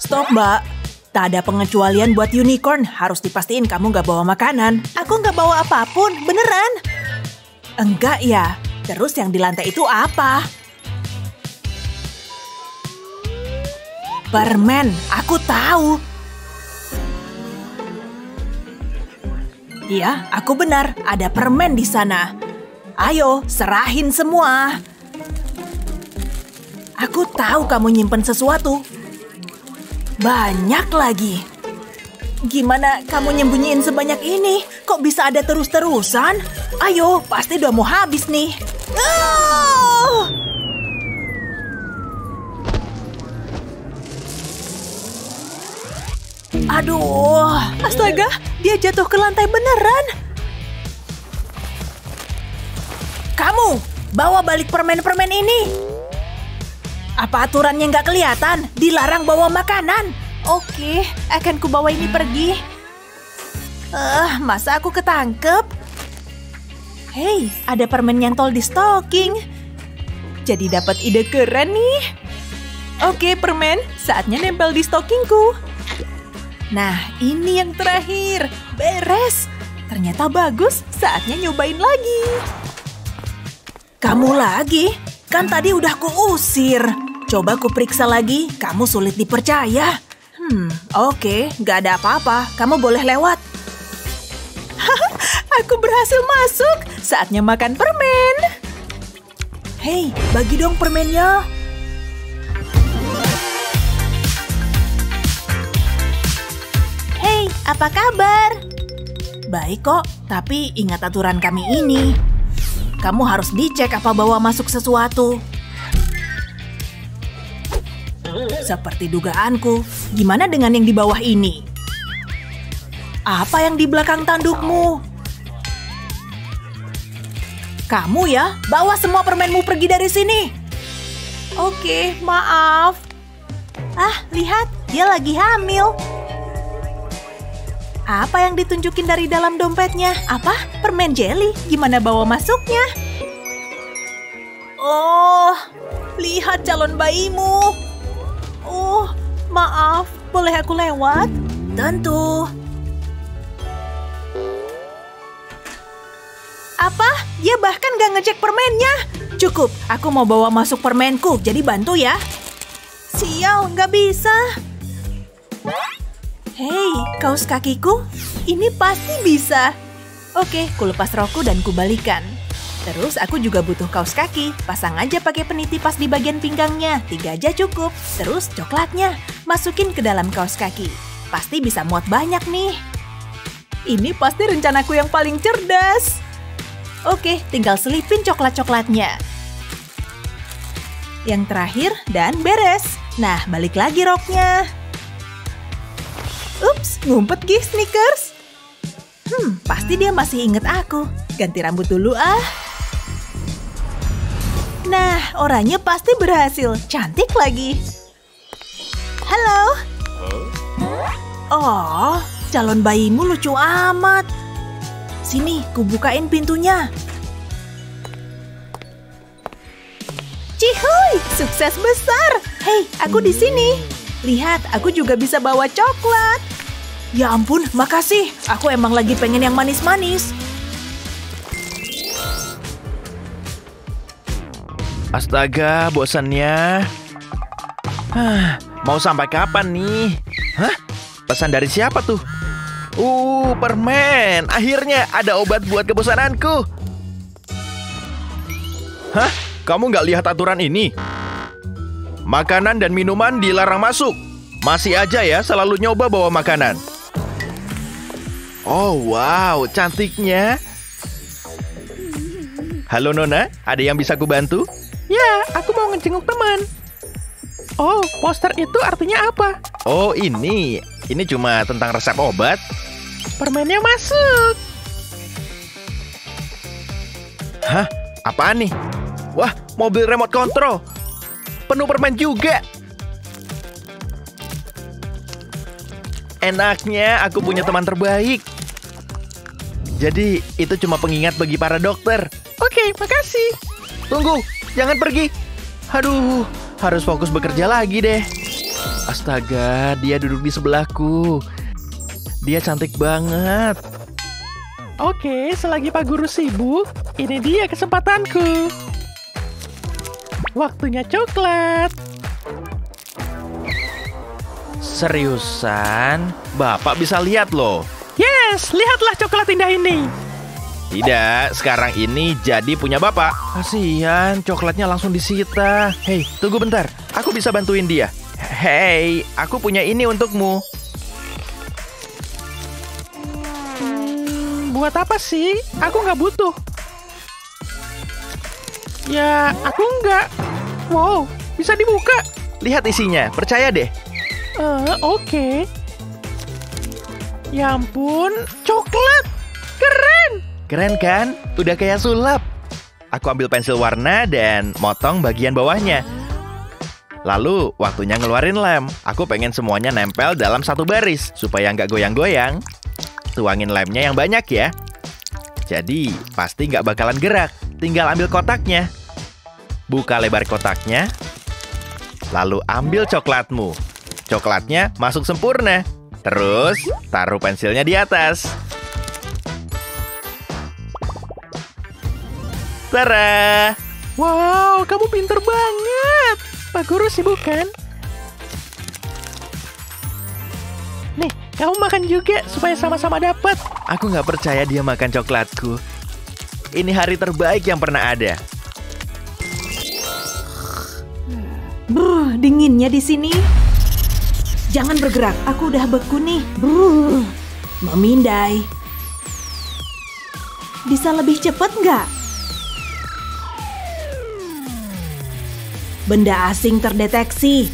Stop, Mbak. Tak ada pengecualian buat unicorn, harus dipastiin kamu nggak bawa makanan. Aku nggak bawa apapun, beneran. Enggak ya, terus yang di lantai itu apa? Permen, aku tahu. Iya, aku benar, ada permen di sana. Ayo, serahin semua. Aku tahu kamu nyimpen sesuatu. Banyak lagi. Gimana kamu nyembunyiin sebanyak ini? Kok bisa ada terus-terusan? Ayo, pasti udah mau habis nih. Oh! Aduh, astaga, dia jatuh ke lantai beneran. Kamu, bawa balik permen-permen ini. Apa aturannya nggak kelihatan? Dilarang bawa makanan. Oke, akan kubawa ini pergi. Masa aku ketangkep? Hei, ada permen nyantol di stocking. Jadi dapat ide keren nih. Oke, permen, saatnya nempel di stockingku. Nah, ini yang terakhir. Beres. Ternyata bagus, saatnya nyobain lagi. Kamu lagi? Kan tadi udah kuusir. Coba kuperiksa lagi, kamu sulit dipercaya. Oke, gak ada apa-apa, kamu boleh lewat. Aku berhasil masuk, saatnya makan permen. Hei, bagi dong permennya. Hei, apa kabar? Baik kok, tapi ingat aturan kami ini. Kamu harus dicek apa bawa masuk sesuatu. Seperti dugaanku, gimana dengan yang di bawah ini? Apa yang di belakang tandukmu? Kamu ya, bawa semua permenmu pergi dari sini. Oke, maaf. Ah, lihat, dia lagi hamil. Apa yang ditunjukin dari dalam dompetnya? Apa? Permen jelly. Gimana bawa masuknya? Oh, lihat calon bayimu. Oh, maaf. Boleh aku lewat? Tentu. Apa? Dia bahkan gak ngecek permennya. Cukup, aku mau bawa masuk permenku. Jadi bantu ya. Sial, gak bisa. Hei, kaos kakiku, ini pasti bisa. Oke, ku lepas rokku dan ku balikan. Terus aku juga butuh kaos kaki. Pasang aja pakai peniti pas di bagian pinggangnya, 3 aja cukup. Terus coklatnya, masukin ke dalam kaos kaki. Pasti bisa muat banyak nih. Ini pasti rencanaku yang paling cerdas. Oke, tinggal selipin coklat-coklatnya. Yang terakhir dan beres. Nah, balik lagi roknya. Ups, ngumpet gih sneakers. Pasti dia masih inget aku. Ganti rambut dulu ah. Nah, orangnya pasti berhasil. Cantik lagi. Halo. Oh, calon bayimu lucu amat. Sini, kubukain pintunya. Cihuy, sukses besar. Hei, aku di sini. Lihat, aku juga bisa bawa coklat. Ya ampun, makasih. Aku emang lagi pengen yang manis-manis. Astaga, bosannya. Mau sampai kapan nih? Hah? Pesan dari siapa tuh? Permen. Akhirnya ada obat buat kebosananku. Hah? Kamu nggak lihat aturan ini? Makanan dan minuman dilarang masuk. Masih aja ya selalu nyoba bawa makanan. Oh wow, cantiknya. Halo Nona, ada yang bisa aku bantu? Ya, aku mau ngejenguk teman. Oh, poster itu artinya apa? Oh ini cuma tentang resep obat. Permennya masuk. Hah, apaan nih? Wah, mobil remote control. Penuh permen juga. Enaknya aku punya teman terbaik. Jadi itu cuma pengingat bagi para dokter. Oke, makasih. Tunggu, jangan pergi. Aduh, harus fokus bekerja lagi deh. Astaga, dia duduk di sebelahku. Dia cantik banget. Oke, selagi Pak Guru sibuk, ini dia kesempatanku. Waktunya coklat. Seriusan? Bapak bisa lihat loh. Yes, lihatlah coklat indah ini. Tidak, sekarang ini jadi punya Bapak. Kasihan, coklatnya langsung disita. Hei, tunggu bentar. Aku bisa bantuin dia. Hei, aku punya ini untukmu. Buat apa sih? Aku nggak butuh. Ya, aku nggak. Wow, bisa dibuka. Lihat isinya, percaya deh. Oke. Ya ampun, coklat. Keren. Keren kan? Udah kayak sulap. Aku ambil pensil warna dan motong bagian bawahnya. Lalu, waktunya ngeluarin lem. Aku pengen semuanya nempel dalam satu baris, supaya nggak goyang-goyang. Tuangin lemnya yang banyak ya. Jadi, pasti nggak bakalan gerak. Tinggal ambil kotaknya. Buka lebar kotaknya. Lalu ambil coklatmu. Coklatnya masuk sempurna. Terus, taruh pensilnya di atas. Tara! Wow, kamu pinter banget! Pak Guru sibuk kan? Nih, kamu makan juga supaya sama-sama dapat. Aku nggak percaya dia makan coklatku. Ini hari terbaik yang pernah ada. Bruh, dinginnya di sini. Jangan bergerak, aku udah beku nih. Bruh, memindai. Bisa lebih cepat nggak? Benda asing terdeteksi.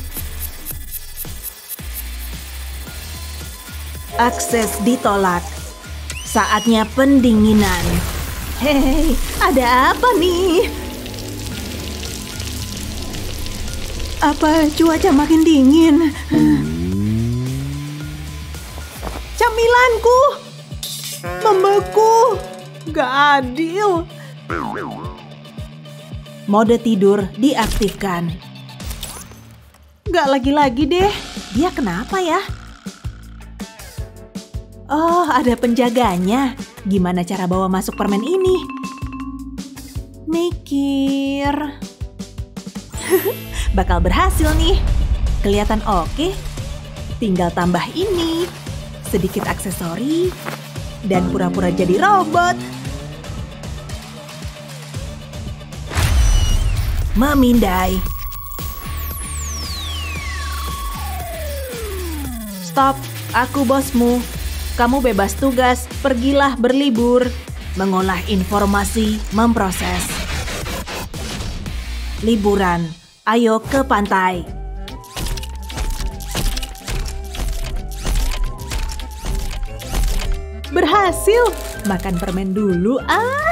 Akses ditolak. Saatnya pendinginan. Hei, ada apa nih? Apa cuaca makin dingin? Camilanku membeku. Gak adil. Mode tidur diaktifkan. Gak lagi-lagi deh. Dia kenapa ya? Oh, ada penjaganya. Gimana cara bawa masuk permen ini? Mikir. Bakal berhasil nih. Kelihatan oke. Tinggal tambah ini. Sedikit aksesori. Dan pura-pura jadi robot. Memindai. Stop, aku bosmu. Kamu bebas tugas, pergilah berlibur. Mengolah informasi, memproses. Liburan, ayo ke pantai. Berhasil, makan permen dulu ah.